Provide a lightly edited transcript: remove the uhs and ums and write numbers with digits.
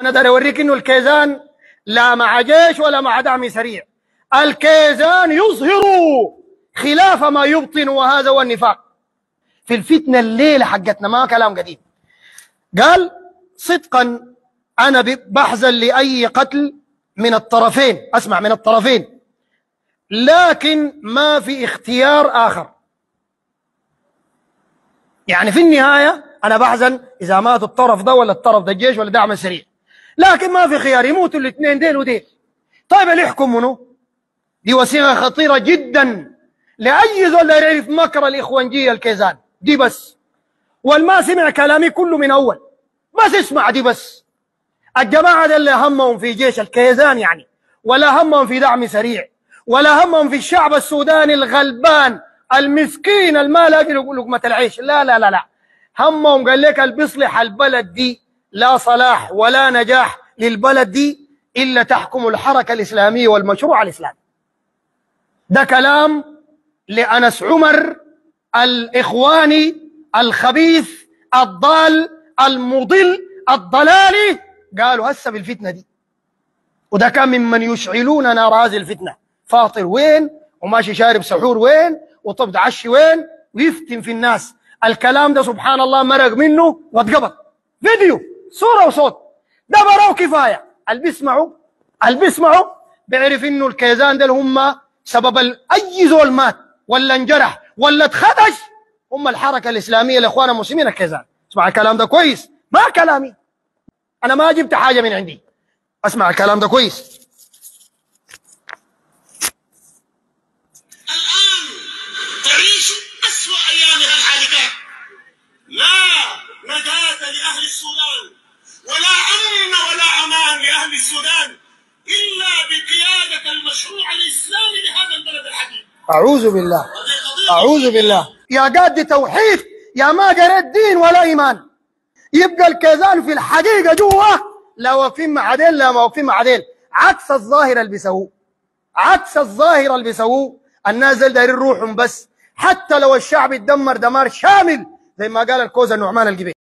أنا داري أوريك إنه الكيزان لا مع جيش ولا مع دعم سريع. الكيزان يظهر خلاف ما يبطن، وهذا هو النفاق. في الفتنة الليلة حقتنا ما كلام قديم. قال: صدقا أنا بحزن لأي قتل من الطرفين، أسمع، من الطرفين، لكن ما في اختيار آخر. يعني في النهاية أنا بحزن إذا مات الطرف ده ولا الطرف ده، الجيش ولا دعم سريع، لكن ما في خيار، يموتوا الاثنين ديل وديل. طيب اللي يحكم منه؟ دي وسيلة خطيرة جدا لأي زول يعرف مكر الإخوانجية الكيزان دي بس، والما سمع كلامي كله من أول، بس اسمع دي بس. الجماعة ده اللي همهم في جيش الكيزان يعني، ولا همهم في دعم سريع، ولا همهم في الشعب السوداني الغلبان المسكين الما لاقي لقمة العيش. لا لا لا لا، همهم قال لك اللي بيصلح البلد دي، لا صلاح ولا نجاح للبلد دي إلا تحكم الحركة الإسلامية والمشروع الإسلامي. ده كلام لأنس عمر الإخواني الخبيث الضال المضل الضلالي، قالوا هسه بالفتنة دي. وده كان ممن يشعلون نار هذه الفتنة، فاطر وين وماشي شارب سحور وين وطبد عشي وين ويفتن في الناس. الكلام ده سبحان الله مرق منه واتقبض، فيديو صورة وصوت، ده براو كفاية. اللي بيسمعوا بيعرف انه الكيزان ده اللي هم سبب اي زول مات ولا انجرح ولا اتخدش هم الحركة الإسلامية لإخوان المسلمين الكيزان. اسمع الكلام ده كويس، ما كلامي أنا، ما جبت حاجة من عندي، اسمع الكلام ده كويس. الآن تعيش أسوأ أيامها الحالكات، لا نجاة لأهل السودان ولا أمن ولا أمان لأهل السودان إلا بقيادة المشروع الإسلامي لهذا البلد الحبيب. أعوذ بالله، أعوذ بالله. يا قاد توحيد، يا ما قريت دين ولا إيمان. يبقى الكيزان في الحقيقة جوا لا واقفين مع ديل لا واقفين مع ديل، عكس الظاهرة اللي بيسووه، عكس الظاهرة اللي بيسووه. الناس دي دايرين روحهم بس، حتى لو الشعب اتدمر دمار شامل زي ما قال الكوزة النعمان الجبيل.